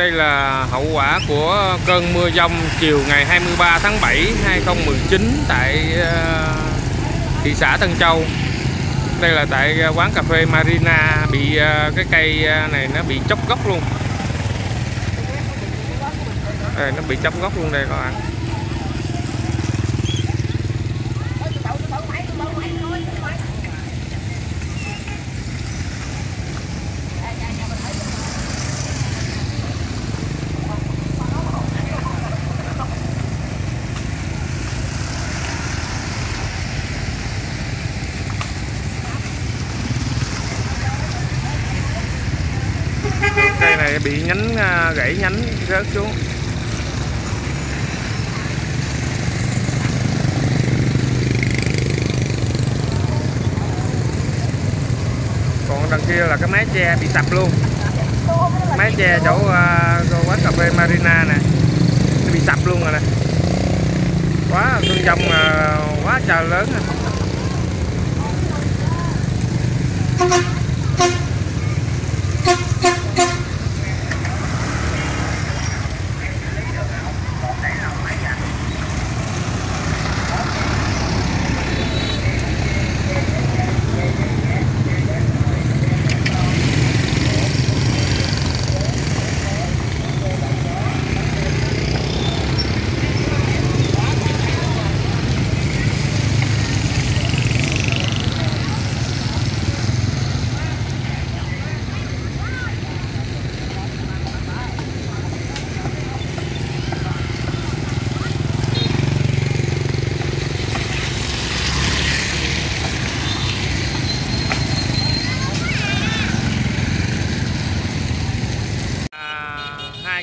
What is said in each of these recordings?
đây là hậu quả của cơn mưa dông chiều ngày 23 tháng 7, 2019 tại thị xã Tân Châu. Đây là tại quán cà phê Marina, bị cái cây này nó bị chóc gốc luôn. Đây, nó bị chóc gốc luôn đây các bạn. Cây này bị nhánh gãy, nhánh rớt xuống. Còn đằng kia là cái mái che bị sập luôn. Mái che chỗ quán cà phê Marina nè, nó bị sập luôn rồi nè. Quá cơn dông quá trời lớn nè.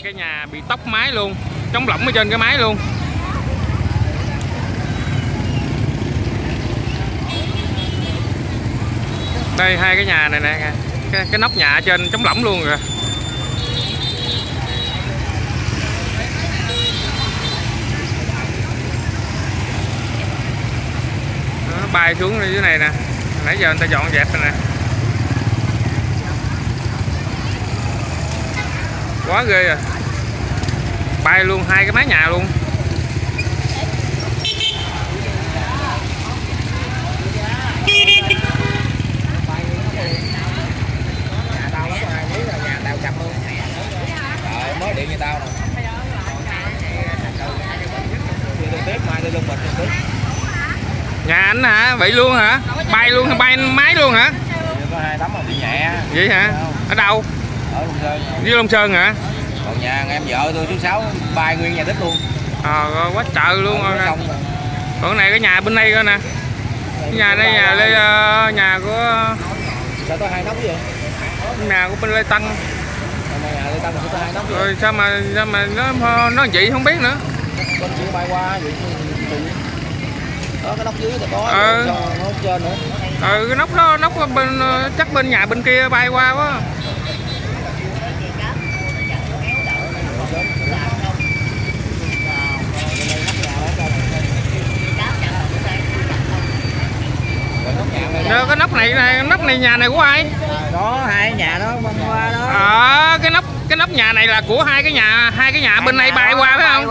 Cái nhà bị tốc mái luôn, trống lỏng ở trên cái mái luôn. Đây hai cái nhà này nè, cái nóc nhà trên trống lỏng luôn rồi. Nó bay xuống dưới này nè, nãy giờ người ta dọn dẹp rồi nè. Quá ghê rồi, bay luôn hai cái mái nhà luôn. Mới điện cho tao nhà anh hả? Vậy luôn hả? Bay luôn, bay máy luôn hả? Vậy hả? Ở đâu? Dưới Long Sơn hả? Còn nhà em vợ tôi thứ 6 bay nguyên nhà tích luôn. Quá trời luôn. Còn này cái nhà bên đây coi nè. Nhà đây nhà Lê, nhà của bên Lê Tăng. Rồi sao mà nó vậy không biết nữa. Cái nóc dưới có trên nữa. Cái nóc đó, nóc bên chắc bên nhà bên kia bay qua quá. Cái nóc này, nóc này nhà này của ai? Đó hai nhà đó băng qua đó. Cái nóc nhà này là của hai cái nhà bên này bay qua phải không?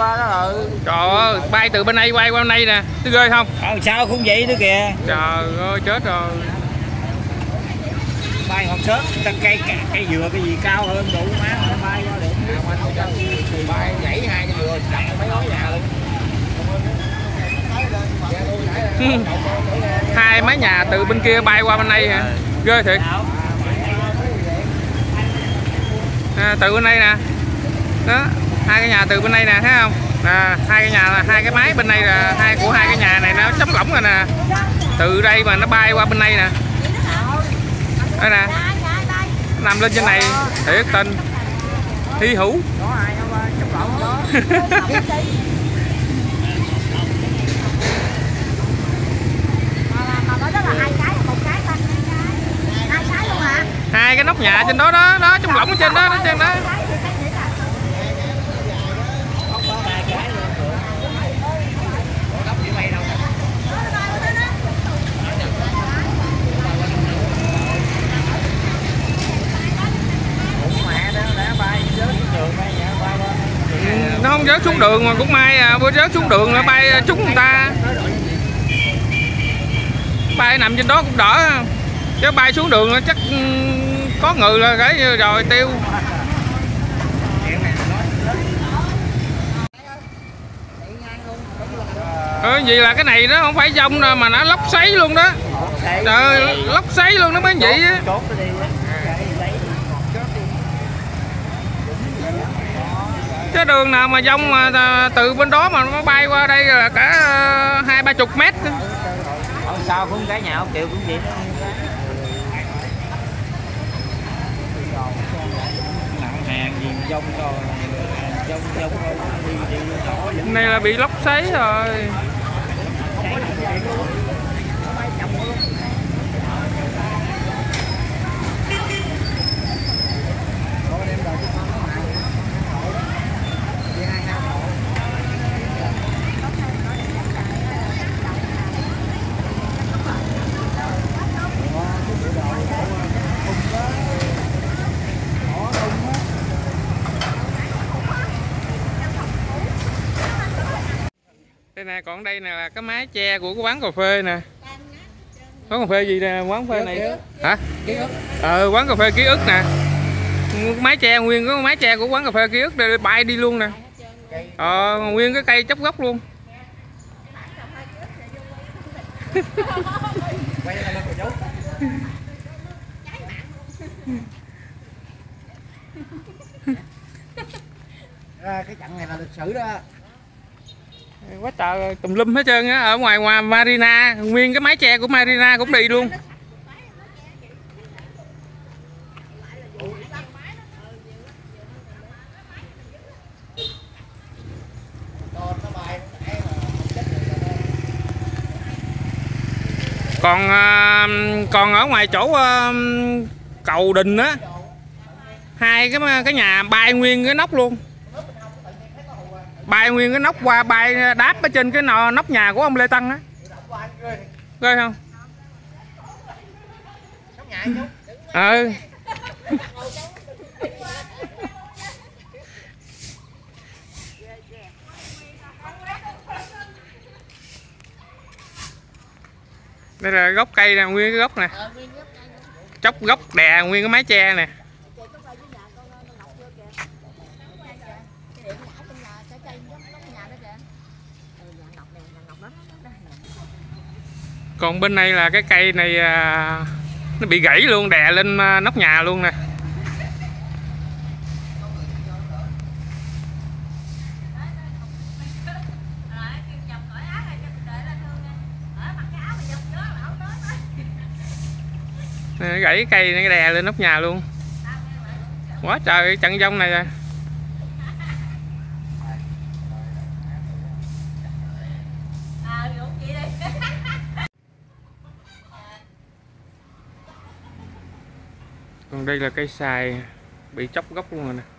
Trời ơi, bay từ bên đây bay qua bên đây nè, tôi ghê không? Sao cũng vậy nữa kìa. Trời ơi chết rồi. Bay hộp sớm, cây dừa cái gì cao hơn đủ má nó bay qua được. Bay nhảy hai cái dừa đặt mấy ngón nhà luôn. Hai mái nhà từ bên kia bay qua bên đây hả? Ghê thiệt. Từ bên đây nè. Đó, hai cái nhà từ bên đây nè, thấy không? Nè, hai cái nhà là hai cái mái bên đây là hai cái nhà này nó chống lỏng rồi nè. Từ đây mà nó bay qua bên đây nè. Đây nè. Nằm lên trên này thiệt tình. Hy hữu. Hai cái nóc nhà trên đó đó, nó trong lỏng trên đó, nó trên đó. Mẹ nó đã bay xuống đường mà cũng may bữa rớt xuống đường là bay trúng người ta, bay nằm trên đó cũng đỡ, chứ bay xuống đường là chắc có người là gãy rồi tiêu. Vì là cái này nó không phải dông mà nó lóc sấy luôn đó, trời, lóc sấy luôn đó mấy anh chị. Cái đường nào mà dông mà từ bên đó mà nó bay qua đây là cả 20-30 mét. Ở sau cũng cái nhà ông Kiều cũng vậy đó. Này là bị lóc sấy rồi. Đây nè, còn đây nè là cái mái che của cái quán cà phê nè. Quán cà phê gì nè, quán cà phê này hả? Ký ức. Quán cà phê Ký ức nè. Mái che nguyên cái mái che của quán cà phê Ký ức đây bay đi luôn nè. Nguyên cái cây chắp gốc luôn. Cái trận này là lịch sử đó. Quá trời tùm lum hết trơn á, ở ngoài Marina, nguyên cái mái che của Marina cũng đi luôn. Còn ở ngoài chỗ cầu Đình á, hai cái nhà bay nguyên cái nóc luôn. Bay nguyên cái nóc qua, bay đáp ở trên cái nóc nhà của ông Lê Tăng á. Ghê không? Đây là gốc cây nè, nguyên cái gốc nè. Chóc gốc đè nguyên cái mái che nè. Còn bên này là cái cây này nó bị gãy luôn, đè lên nóc nhà luôn nè. Nó gãy cây nó đè lên nóc nhà luôn. Quá trời trận dông này rồi. Còn đây là cây xoài bị chóc gốc luôn rồi nè.